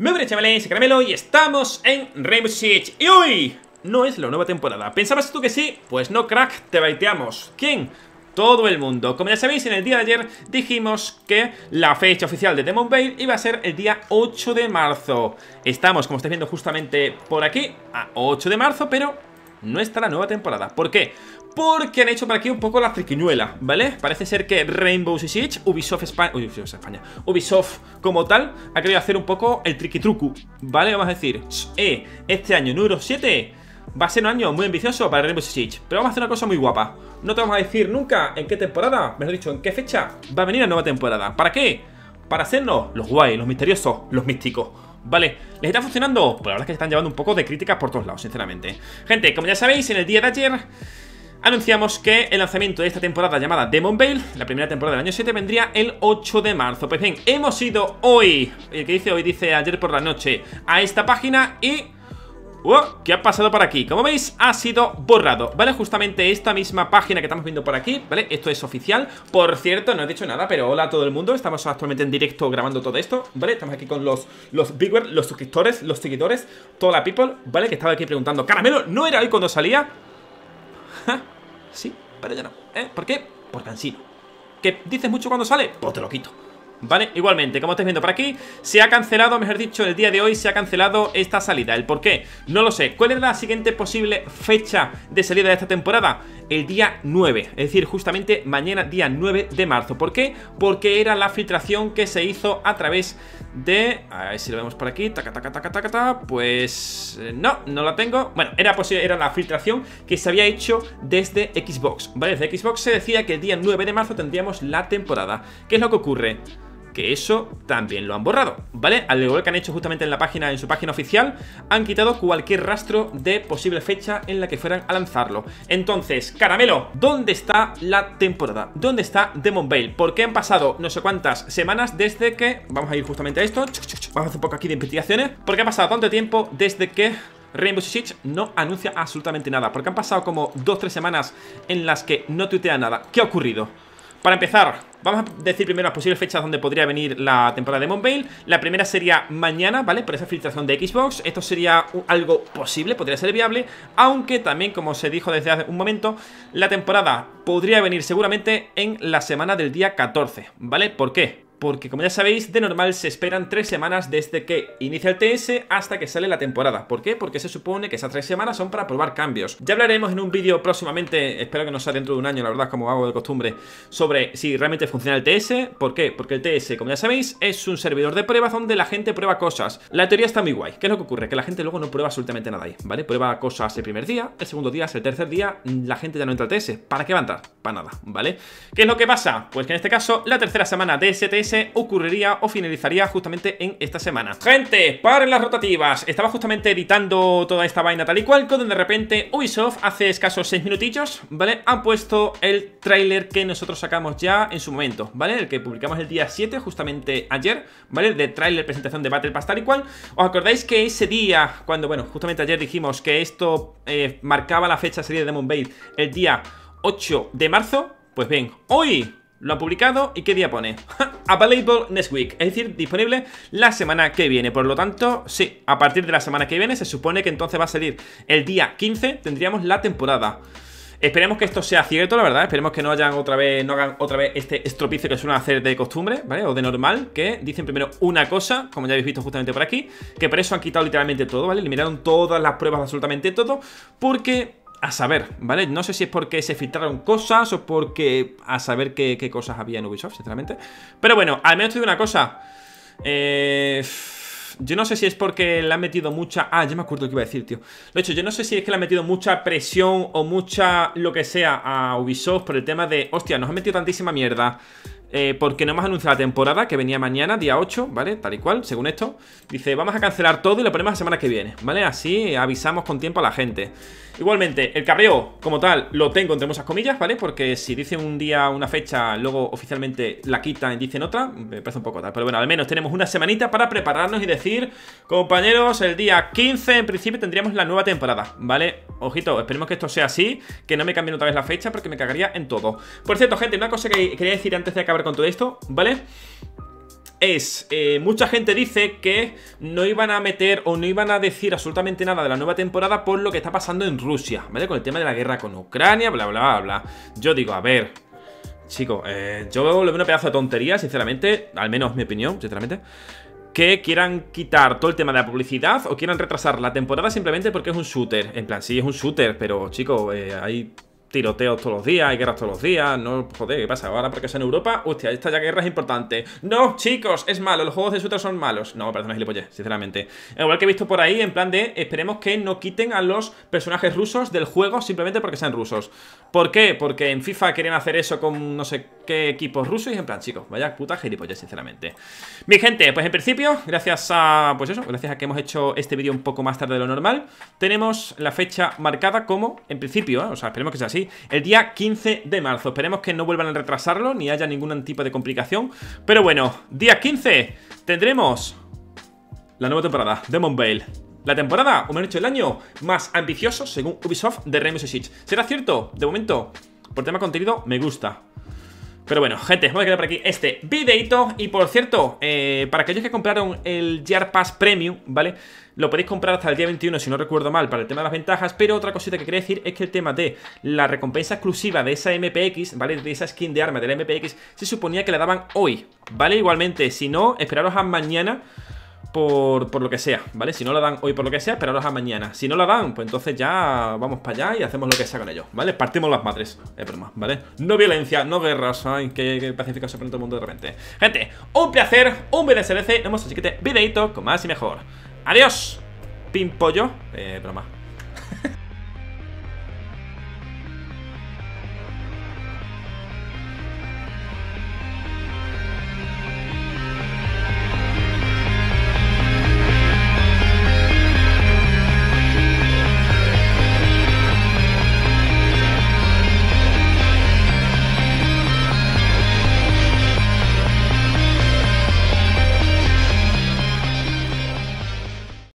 Muy bien, chavales, soy Caramelo y estamos en Rainbow Six. Y hoy no es la nueva temporada. ¿Pensabas tú que sí? Pues no, crack, te baiteamos. ¿Quién? Todo el mundo. Como ya sabéis, en el día de ayer dijimos que la fecha oficial de Demon Veil iba a ser el día 8 de marzo. Estamos, como estáis viendo justamente por aquí, a 8 de marzo, pero no está la nueva temporada. ¿Por qué? Porque han hecho por aquí un poco la triquiñuela, ¿vale? Parece ser que Rainbow Six Siege, Ubisoft como tal, ha querido hacer un poco el triquitrucu, ¿vale? Vamos a decir, este año número 7 va a ser un año muy ambicioso para Rainbow Six Siege. Pero vamos a hacer una cosa muy guapa. No te vamos a decir nunca en qué temporada, mejor dicho, en qué fecha va a venir la nueva temporada. ¿Para qué? Para hacernos los guays, los misteriosos, los místicos. ¿Vale? ¿Les está funcionando? Pues la verdad es que se están llevando un poco de críticas por todos lados, sinceramente. Gente, como ya sabéis, en el día de ayer anunciamos que el lanzamiento de esta temporada llamada Demon Veil, la primera temporada del año 7, vendría el 8 de marzo. Pues bien, hemos ido hoy, el que dice hoy dice ayer por la noche, a esta página y ¿qué ha pasado por aquí? Como veis, ha sido borrado, ¿vale? Justamente esta misma página que estamos viendo por aquí, ¿vale? Esto es oficial. Por cierto, no he dicho nada, pero hola a todo el mundo. Estamos actualmente en directo grabando todo esto, ¿vale? Estamos aquí con los viewers, los suscriptores, los seguidores, toda la people, ¿vale? Que estaba aquí preguntando, Caramelo, ¿no era hoy cuando salía? Ja, sí, pero ya no. ¿Por qué? Por cansino. ¿Que dices mucho cuando sale? Pues te lo quito. Vale, igualmente, como estáis viendo por aquí, se ha cancelado, mejor dicho, el día de hoy se ha cancelado esta salida. ¿El por qué? No lo sé. ¿Cuál es la siguiente posible fecha de salida de esta temporada? El día 9, es decir, justamente mañana, día 9 de marzo. ¿Por qué? Porque era la filtración que se hizo a través de... A ver si lo vemos por aquí, pues no, no la tengo. Bueno, era la filtración que se había hecho desde Xbox, ¿vale? Desde Xbox se decía que el día 9 de marzo tendríamos la temporada. ¿Qué es lo que ocurre? Que eso también lo han borrado, ¿vale? Al igual que han hecho justamente en la página, en su página oficial, han quitado cualquier rastro de posible fecha en la que fueran a lanzarlo. Entonces, Caramelo, ¿dónde está la temporada? ¿Dónde está Demon Veil? Porque han pasado no sé cuántas semanas desde que... Vamos a ir justamente a esto. Vamos a hacer un poco aquí de investigaciones. Porque ha pasado tanto tiempo desde que Rainbow Six no anuncia absolutamente nada. Porque han pasado como 2-3 semanas en las que no tuitea nada. ¿Qué ha ocurrido? Para empezar, vamos a decir primero las posibles fechas donde podría venir la temporada de Demon Veil. La primera sería mañana, ¿vale? Por esa filtración de Xbox. Esto sería algo posible, podría ser viable. Aunque también, como se dijo desde hace un momento, la temporada podría venir seguramente en la semana del día 14, ¿vale? ¿Por qué? Porque como ya sabéis, de normal se esperan 3 semanas desde que inicia el TS hasta que sale la temporada. ¿Por qué? Porque se supone que esas 3 semanas son para probar cambios. Ya hablaremos en un vídeo próximamente, espero que no sea dentro de un año, la verdad, como hago de costumbre, sobre si realmente funciona el TS. ¿Por qué? Porque el TS, como ya sabéis, es un servidor de pruebas donde la gente prueba cosas. La teoría está muy guay. ¿Qué es lo que ocurre? Que la gente luego no prueba absolutamente nada ahí, ¿vale? Prueba cosas el primer día, el segundo día, el tercer día, la gente ya no entra al TS. ¿Para qué va a entrar? Para nada, ¿vale? ¿Qué es lo que pasa? Pues que en este caso, la tercera semana de ese TS ocurriría o finalizaría justamente en esta semana. Gente, paren las rotativas. Estaba justamente editando toda esta vaina tal y cual, cuando de repente Ubisoft hace escasos 6 minutillos, ¿vale? Han puesto el tráiler que nosotros sacamos ya en su momento, ¿vale? El que publicamos el día 7, justamente ayer, ¿vale? De tráiler, presentación de Battle Pass tal y cual. ¿Os acordáis que ese día, cuando, bueno, justamente ayer dijimos que esto marcaba la fecha sería de Demon Veil, el día 8 de marzo? Pues bien, hoy lo han publicado y ¿qué día pone? Available next week, es decir, disponible la semana que viene. Por lo tanto, sí, a partir de la semana que viene se supone que entonces va a salir el día 15, tendríamos la temporada. Esperemos que esto sea cierto, la verdad. Esperemos que no hagan otra vez este estropicio que suelen hacer de costumbre, ¿vale? O de normal, que dicen primero una cosa, como ya habéis visto justamente por aquí, que por eso han quitado literalmente todo, ¿vale? Eliminaron todas las pruebas, absolutamente todo, porque... a saber, ¿vale? No sé si es porque se filtraron cosas o porque a saber qué cosas había en Ubisoft, sinceramente. Pero bueno, al menos te digo una cosa. Yo no sé si es porque le han metido mucha... Ah, ya me acuerdo lo que iba a decir, tío. De hecho, yo no sé si es que le han metido mucha presión o mucha lo que sea a Ubisoft por el tema de... Hostia, nos han metido tantísima mierda. Porque no hemos anunciado la temporada que venía mañana, día 8, ¿vale? Tal y cual, según esto. Dice, vamos a cancelar todo y lo ponemos la semana que viene, ¿vale? Así avisamos con tiempo a la gente. Igualmente, el cabreo, como tal, lo tengo entre muchas comillas, ¿vale? Porque si dicen un día una fecha, luego oficialmente la quitan y dicen otra, me parece un poco tal. Pero bueno, al menos tenemos una semanita para prepararnos y decir, compañeros, el día 15 en principio tendríamos la nueva temporada, ¿vale? Ojito, esperemos que esto sea así, que no me cambien otra vez la fecha porque me cagaría en todo. Por cierto, gente, una cosa que quería decir antes de acabar con todo esto, ¿vale? es, mucha gente dice que no iban a meter o no iban a decir absolutamente nada de la nueva temporada por lo que está pasando en Rusia, ¿vale? Con el tema de la guerra con Ucrania, bla, bla, bla, bla. Yo digo, a ver, chicos, yo veo una pedazo de tontería, sinceramente, al menos mi opinión, sinceramente, que quieran quitar todo el tema de la publicidad o quieran retrasar la temporada simplemente porque es un shooter. En plan, sí, es un shooter, pero, chicos, hay tiroteos todos los días, hay guerras todos los días. No, joder, ¿qué pasa? Ahora porque es en Europa, hostia, esta ya guerra es importante. No, chicos, es malo, los juegos de shooter son malos. No, perdón, gilipollez, sinceramente. Igual que he visto por ahí, en plan de, esperemos que no quiten a los personajes rusos del juego simplemente porque sean rusos. ¿Por qué? Porque en FIFA querían hacer eso con no sé qué equipos rusos y en plan, chicos, vaya puta gilipollez, sinceramente. Mi gente, pues en principio, gracias a, pues eso, gracias a que hemos hecho este vídeo un poco más tarde de lo normal, tenemos la fecha marcada como, en principio, o sea, esperemos que sea así, el día 15 de marzo. Esperemos que no vuelvan a retrasarlo ni haya ningún tipo de complicación. Pero bueno, día 15 tendremos la nueva temporada, Demon Veil. La temporada, o mejor dicho, el año más ambicioso según Ubisoft de Rainbow Six Siege. ¿Será cierto? De momento, por tema contenido, me gusta. Pero bueno, gente, vamos a quedar por aquí este videito. Y por cierto, para aquellos que compraron el Year Pass Premium, ¿vale? Lo podéis comprar hasta el día 21, si no recuerdo mal, para el tema de las ventajas. Pero otra cosita que quería decir es que el tema de la recompensa exclusiva de esa MPX, ¿vale? De esa skin de arma de la MPX, se suponía que la daban hoy, ¿vale? Igualmente, si no, esperaros a mañana por lo que sea, ¿vale? Si no la dan hoy por lo que sea, esperaros a mañana. Si no la dan, pues entonces ya vamos para allá y hacemos lo que sea con ellos, ¿vale? Partimos las madres, es broma, ¿vale? No violencia, no guerras, ay, que pacífico se pone todo el mundo de repente. Gente, un placer, un BDSLC, nos vemos en el siguiente videito con más y mejor. Adiós, pimpollo, broma.